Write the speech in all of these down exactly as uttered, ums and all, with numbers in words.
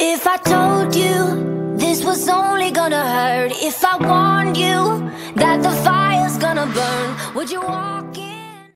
If I told you this was only gonna hurt, if I warned you that the fire's gonna burn, would you walk in?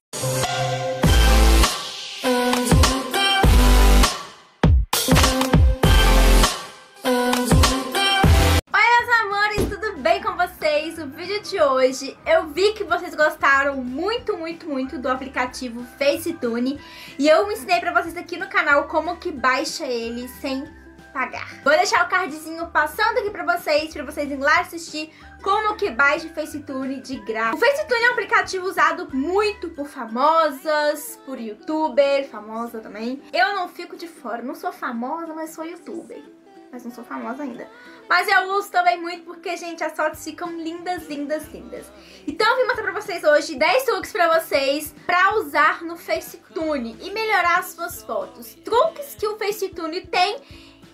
Oi, meus amores, tudo bem com vocês? O vídeo de hoje eu vi que vocês gostaram muito, muito, muito do aplicativo Facetune e eu ensinei pra vocês aqui no canal como que baixa ele sem pagar. Vou deixar o cardzinho passando aqui pra vocês, pra vocês irem lá assistir como que baixa o Facetune de graça. O Facetune é um aplicativo usado muito por famosas, por youtuber, famosa também. Eu não fico de fora, não sou famosa, mas sou youtuber. Mas não sou famosa ainda. Mas eu uso também muito porque, gente, as fotos ficam lindas, lindas, lindas. Então eu vim mostrar pra vocês hoje dez truques pra vocês pra usar no Facetune e melhorar as suas fotos. Truques que o Facetune tem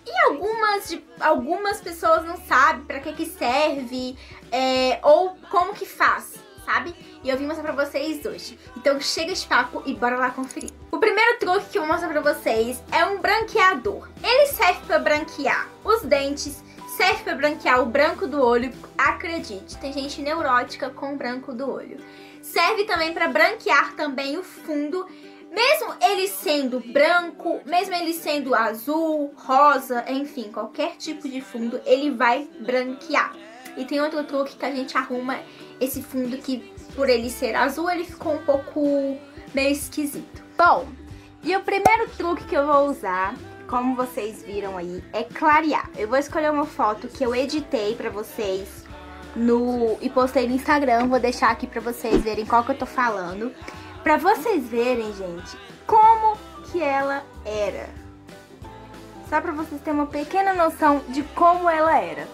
e algumas, de, algumas pessoas não sabem pra que que serve, é, ou como que faz, sabe? E eu vim mostrar pra vocês hoje. Então chega de papo e bora lá conferir. O primeiro truque que eu vou mostrar pra vocês é um branqueador. Ele serve pra branquear os dentes, serve pra branquear o branco do olho. Acredite, tem gente neurótica com o branco do olho. Serve também pra branquear também o fundo. Mesmo ele sendo branco, mesmo ele sendo azul, rosa, enfim, qualquer tipo de fundo, ele vai branquear. E tem outro truque que a gente arruma esse fundo que, por ele ser azul, ele ficou um pouco meio esquisito. Bom, e o primeiro truque que eu vou usar, como vocês viram aí, é clarear. Eu vou escolher uma foto que eu editei pra vocês no e postei no Instagram. Vou deixar aqui pra vocês verem qual que eu tô falando. Pra vocês verem, gente, como que ela era. Só pra vocês terem uma pequena noção de como ela era.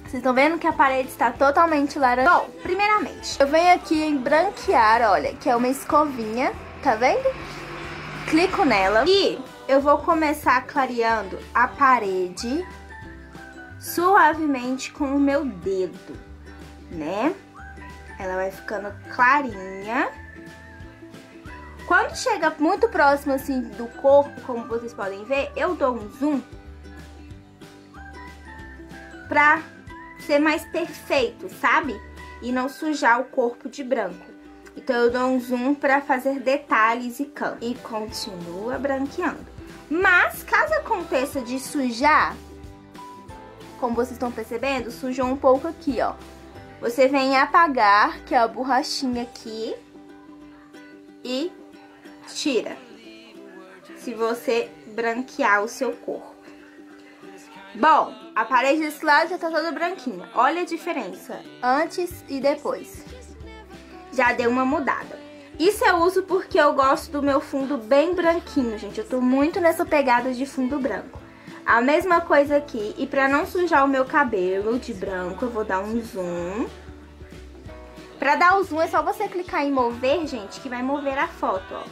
Vocês estão vendo que a parede está totalmente laranja. Bom, primeiramente, eu venho aqui em branquear, olha, que é uma escovinha, tá vendo? Clico nela e eu vou começar clareando a parede suavemente com o meu dedo, né? Ela vai ficando clarinha. Quando chega muito próximo, assim, do corpo, como vocês podem ver, eu dou um zoom pra ser mais perfeito, sabe? E não sujar o corpo de branco. Então, eu dou um zoom pra fazer detalhes e canto. E continua branqueando. Mas, caso aconteça de sujar, como vocês estão percebendo, sujou um pouco aqui, ó. Você vem apagar, que é a borrachinha aqui, e tira, se você branquear o seu corpo. Bom, a parede desse lado já tá toda branquinha. Olha a diferença, antes e depois. Já deu uma mudada. Isso eu uso porque eu gosto do meu fundo bem branquinho, gente. Eu tô muito nessa pegada de fundo branco. A mesma coisa aqui. E pra não sujar o meu cabelo de branco, eu vou dar um zoom. Pra dar o zoom é só você clicar em mover, gente, que vai mover a foto, ó.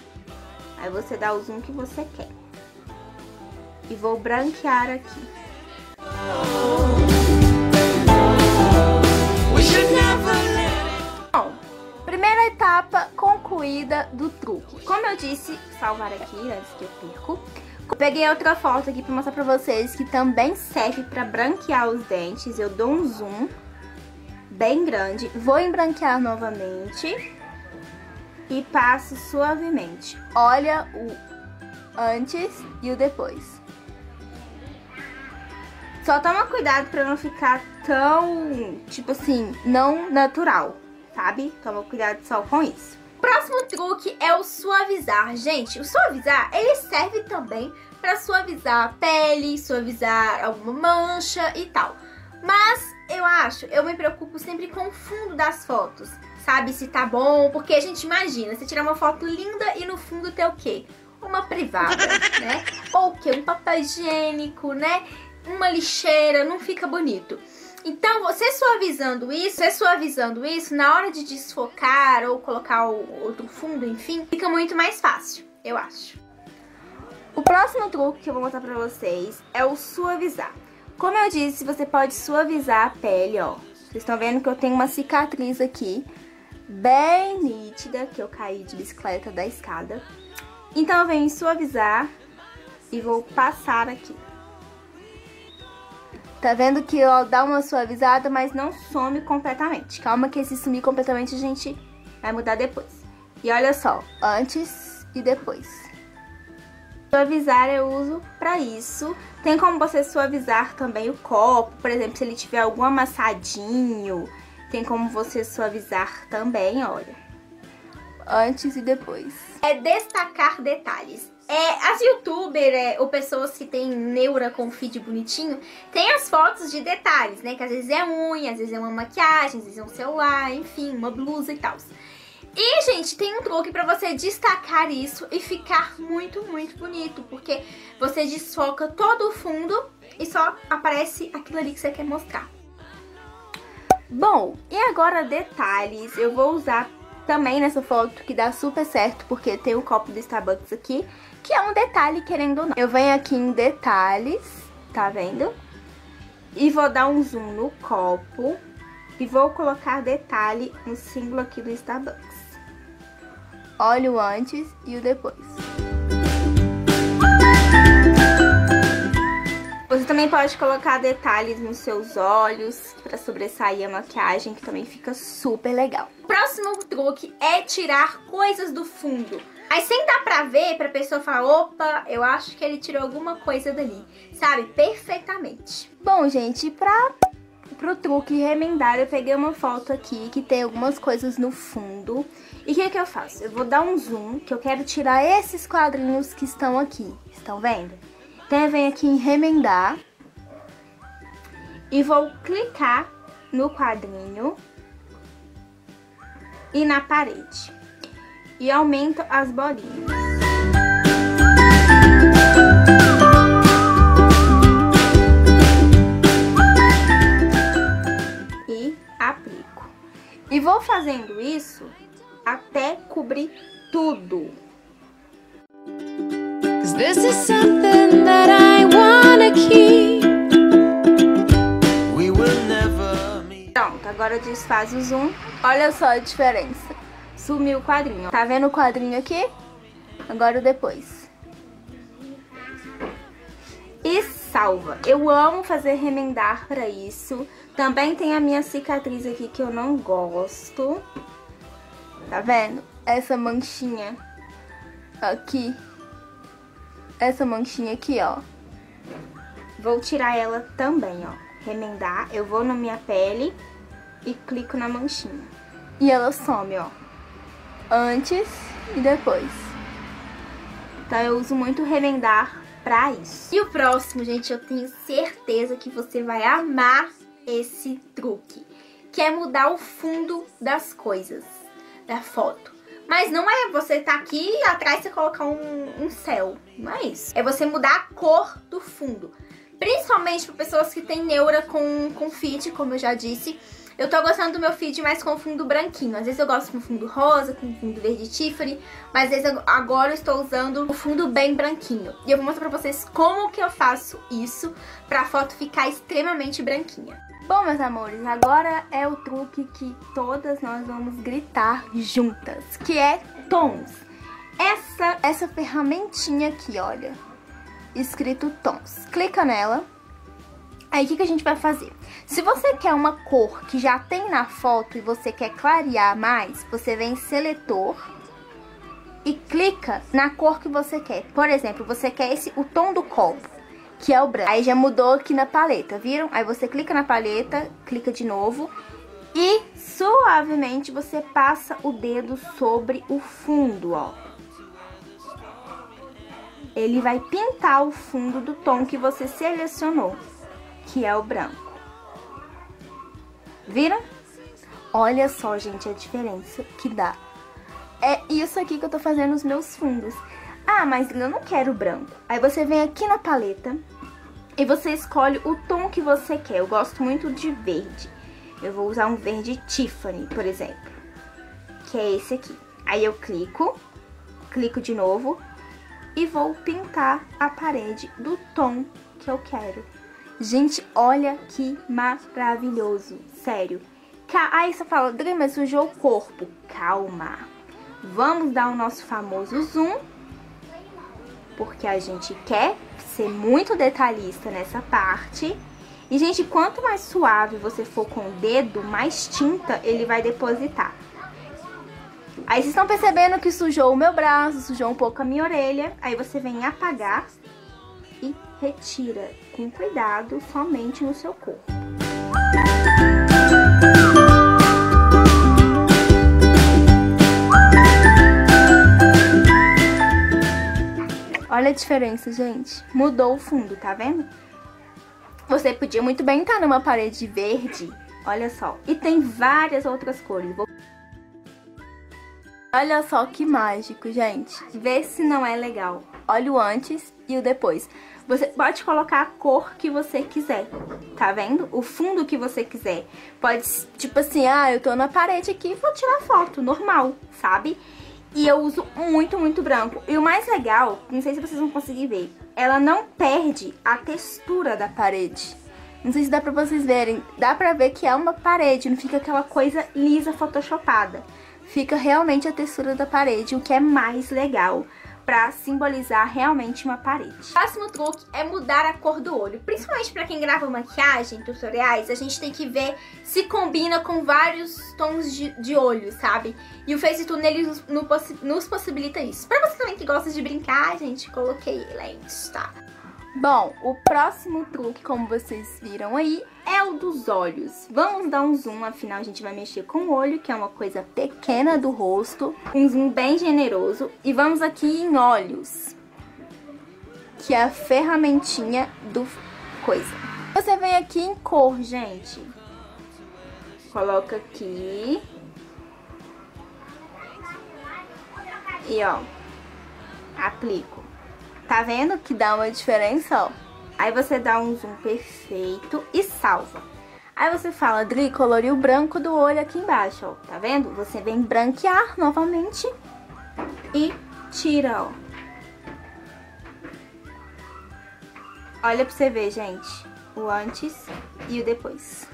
Aí você dá o zoom que você quer. E vou branquear aqui. Bom, primeira etapa concluída do truque. Como eu disse, salvar aqui antes que eu perco. Peguei outra foto aqui pra mostrar pra vocês que também serve pra branquear os dentes. Eu dou um zoom bem grande, vou embranquear novamente e passo suavemente. Olha o antes e o depois. Só toma cuidado pra não ficar tão, tipo assim, não natural, sabe? Toma cuidado só com isso. O próximo truque é o suavizar. Gente, o suavizar, ele serve também pra suavizar a pele, suavizar alguma mancha e tal. Mas eu acho, eu me preocupo sempre com o fundo das fotos, sabe? Se tá bom, porque a gente imagina, você tirar uma foto linda e no fundo tem o quê? Uma privada, né? Ou o quê? Um papel higiênico, né? Uma lixeira, não fica bonito. Então, você suavizando isso, você suavizando isso, na hora de desfocar ou colocar o outro fundo, enfim, fica muito mais fácil, eu acho. O próximo truque que eu vou mostrar pra vocês é o suavizar. Como eu disse, você pode suavizar a pele, ó. Vocês estão vendo que eu tenho uma cicatriz aqui, bem nítida, que eu caí de bicicleta da escada. Então eu venho suavizar e vou passar aqui. Tá vendo que ó, dá uma suavizada, mas não some completamente. Calma que esse sumir completamente a gente vai mudar depois. E olha só, antes e depois. Suavizar eu uso pra isso. Tem como você suavizar também o copo, por exemplo, se ele tiver algum amassadinho. Tem como você suavizar também, olha. Antes e depois. É destacar detalhes. É, as youtubers, é, ou pessoas que tem neura com feed bonitinho, tem as fotos de detalhes, né? Que às vezes é unha, às vezes é uma maquiagem, às vezes é um celular, enfim, uma blusa e tal. E, gente, tem um truque pra você destacar isso e ficar muito, muito bonito. Porque você desfoca todo o fundo e só aparece aquilo ali que você quer mostrar. Bom, e agora detalhes. Eu vou usar também nessa foto que dá super certo, porque tem o copo do Starbucks aqui, que é um detalhe, querendo ou não. Eu venho aqui em detalhes, tá vendo? E vou dar um zoom no copo e vou colocar detalhe no símbolo aqui do Starbucks. Olha o antes e o depois. Você também pode colocar detalhes nos seus olhos pra sobressair a maquiagem, que também fica super legal. O próximo truque é tirar coisas do fundo. Aí sem dar pra ver, pra pessoa falar, opa, eu acho que ele tirou alguma coisa dali, sabe? Perfeitamente. Bom, gente, pra... pro truque remendar, eu peguei uma foto aqui que tem algumas coisas no fundo. E o que que eu faço? Eu vou dar um zoom, que eu quero tirar esses quadrinhos que estão aqui. Estão vendo? Então eu venho aqui em remendar e vou clicar no quadrinho e na parede. E aumento as bolinhas. E aplico. E vou fazendo isso até cobrir tudo. This is something that I wanna keep. We will never meet. Pronto, agora desfaz o zoom. Olha só a diferença. Sumiu o quadrinho. Tá vendo o quadrinho aqui? Agora o depois. E salva. Eu amo fazer remendar pra isso. Também tem a minha cicatriz aqui que eu não gosto. Tá vendo? Essa manchinha aqui. Essa manchinha aqui, ó. Vou tirar ela também, ó. Remendar. Eu vou na minha pele e clico na manchinha. E ela some, ó. Antes e depois. Então eu uso muito remendar pra isso. E o próximo, gente, eu tenho certeza que você vai amar esse truque. Que é mudar o fundo das coisas. Da foto. Mas não é você tá aqui e atrás você colocar um, um céu. Não é isso. É você mudar a cor do fundo. Principalmente para pessoas que têm neura com, com feed, como eu já disse. Eu tô gostando do meu feed mais com fundo branquinho. Às vezes eu gosto com fundo rosa, com fundo verde Tiffany. Mas às vezes eu, agora eu estou usando o fundo bem branquinho. E eu vou mostrar pra vocês como que eu faço isso para a foto ficar extremamente branquinha. Bom, meus amores, agora é o truque que todas nós vamos gritar juntas, que é tons. Essa, essa ferramentinha aqui, olha, escrito tons. Clica nela. Aí o que, que a gente vai fazer? Se você quer uma cor que já tem na foto e você quer clarear mais, você vem em seletor e clica na cor que você quer. Por exemplo, você quer esse, o tom do copo, que é o branco. Aí já mudou aqui na paleta, viram? Aí você clica na paleta, clica de novo e suavemente você passa o dedo sobre o fundo, ó. Ele vai pintar o fundo do tom que você selecionou, que é o branco. Viram? Olha só, gente, a diferença que dá. É isso aqui que eu tô fazendo nos meus fundos. Ah, mas eu não quero branco. Aí você vem aqui na paleta e você escolhe o tom que você quer. Eu gosto muito de verde. Eu vou usar um verde Tiffany, por exemplo, que é esse aqui. Aí eu clico, clico de novo e vou pintar a parede do tom que eu quero. Gente, olha que maravilhoso, sério. Aí você fala, Dri, mas sujou o corpo. Calma. Vamos dar o nosso famoso zoom. Porque a gente quer ser muito detalhista nessa parte E, gente, quanto mais suave você for com o dedo, mais tinta ele vai depositar. Aí vocês estão percebendo que sujou o meu braço, sujou um pouco a minha orelha. Aí você vem apagar e retira com cuidado somente no seu corpo. Olha a diferença, gente. Mudou o fundo, tá vendo? Você podia muito bem estar numa parede verde. Olha só. E tem várias outras cores. Vou... Olha só que mágico, gente. Vê se não é legal. Olha o antes e o depois. Você pode colocar a cor que você quiser, tá vendo? O fundo que você quiser. Pode, tipo assim, ah, eu tô na parede aqui e vou tirar foto, normal, sabe? E eu uso muito, muito branco. E o mais legal, não sei se vocês vão conseguir ver, ela não perde a textura da parede. Não sei se dá pra vocês verem. Dá pra ver que é uma parede, não fica aquela coisa lisa, photoshopada. Fica realmente a textura da parede, o que é mais legal pra simbolizar realmente uma parede. O próximo truque é mudar a cor do olho. Principalmente pra quem grava maquiagem, tutoriais, a gente tem que ver se combina com vários tons de, de olho, sabe? E o Facetune, ele nos, nos possibilita isso. Pra você também que gosta de brincar, gente, coloquei lentes, tá? Bom, o próximo truque, como vocês viram aí, é o dos olhos. Vamos dar um zoom, afinal a gente vai mexer com o olho, que é uma coisa pequena do rosto. Um zoom bem generoso. E vamos aqui em olhos, que é a ferramentinha do coisa. Você vem aqui em cor, gente. Coloca aqui. E ó, aplico. Tá vendo que dá uma diferença, ó? Aí você dá um zoom perfeito e salva. Aí você fala, Adri, colori o branco do olho aqui embaixo, ó. Tá vendo? Você vem branquear novamente e tira, ó. Olha pra você ver, gente, o antes e o depois.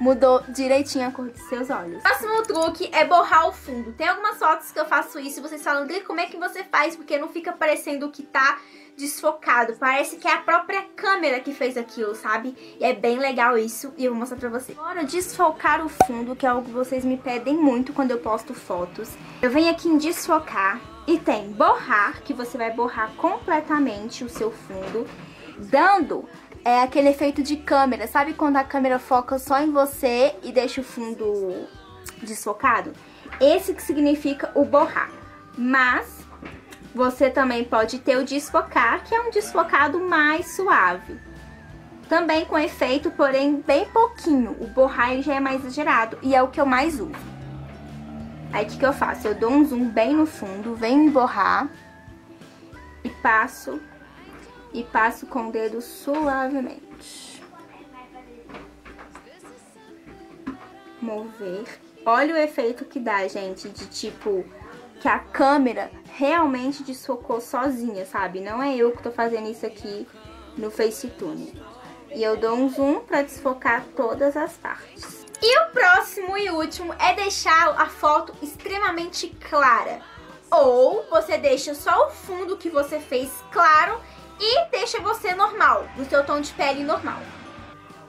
Mudou direitinho a cor dos seus olhos. O próximo truque é borrar o fundo. Tem algumas fotos que eu faço isso e vocês falam, Dri, como é que você faz? Porque não fica parecendo que tá desfocado. Parece que é a própria câmera que fez aquilo, sabe? E é bem legal isso e eu vou mostrar pra vocês. Agora, desfocar o fundo, que é algo que vocês me pedem muito quando eu posto fotos. Eu venho aqui em desfocar e tem borrar, que você vai borrar completamente o seu fundo, dando... É aquele efeito de câmera, sabe quando a câmera foca só em você e deixa o fundo desfocado? Esse que significa o borrar. Mas você também pode ter o desfocar, que é um desfocado mais suave. Também com efeito, porém bem pouquinho. O borrar já é mais exagerado e é o que eu mais uso. Aí o que, que eu faço? Eu dou um zoom bem no fundo, venho borrar e passo... E passo com o dedo suavemente. Mover. Olha o efeito que dá, gente, de tipo... Que a câmera realmente desfocou sozinha, sabe? Não é eu que tô fazendo isso aqui no Facetune. E eu dou um zoom pra desfocar todas as partes. E o próximo e último é deixar a foto extremamente clara. Ou você deixa só o fundo que você fez claro... E deixa você normal, no seu tom de pele normal.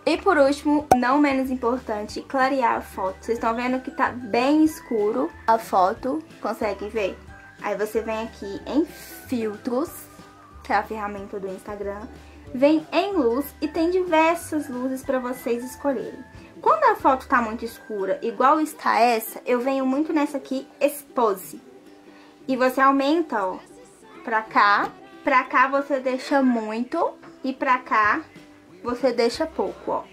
E por último, não menos importante, clarear a foto. Vocês estão vendo que tá bem escuro a foto, consegue ver? Aí você vem aqui em filtros, que é a ferramenta do Instagram. Vem em luz e tem diversas luzes pra vocês escolherem. Quando a foto tá muito escura, igual está essa, eu venho muito nessa aqui, expose. E você aumenta, ó, pra cá. Pra cá você deixa muito e pra cá você deixa pouco, ó.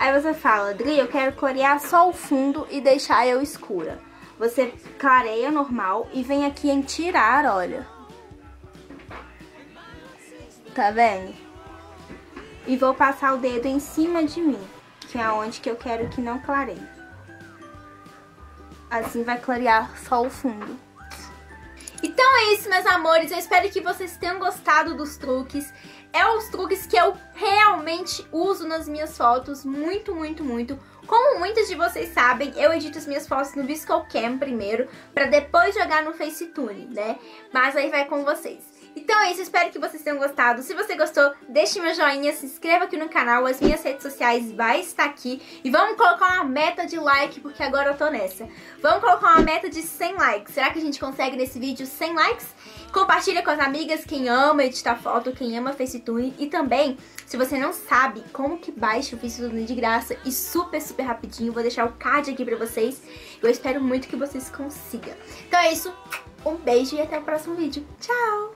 Aí você fala, Adri, eu quero clarear só o fundo e deixar eu escura. Você clareia normal e vem aqui em tirar, olha. Tá vendo? E vou passar o dedo em cima de mim, que é onde que eu quero que não clareie. Assim vai clarear só o fundo. Então é isso, meus amores. Eu espero que vocês tenham gostado dos truques. É os truques que eu realmente uso nas minhas fotos. Muito, muito, muito. Como muitos de vocês sabem, eu edito as minhas fotos no BiscoCam primeiro, pra depois jogar no Facetune, né? Mas aí vai com vocês. Então é isso, espero que vocês tenham gostado. Se você gostou, deixe meu joinha, se inscreva aqui no canal, as minhas redes sociais vai estar aqui. E vamos colocar uma meta de like, porque agora eu tô nessa. Vamos colocar uma meta de cem likes. Será que a gente consegue nesse vídeo cem likes? Compartilha com as amigas, quem ama editar foto, quem ama Facetune. E também, se você não sabe como que baixa o Facetune de graça e super, super rapidinho, vou deixar o card aqui pra vocês. Eu espero muito que vocês consigam. Então é isso, um beijo e até o próximo vídeo. Tchau!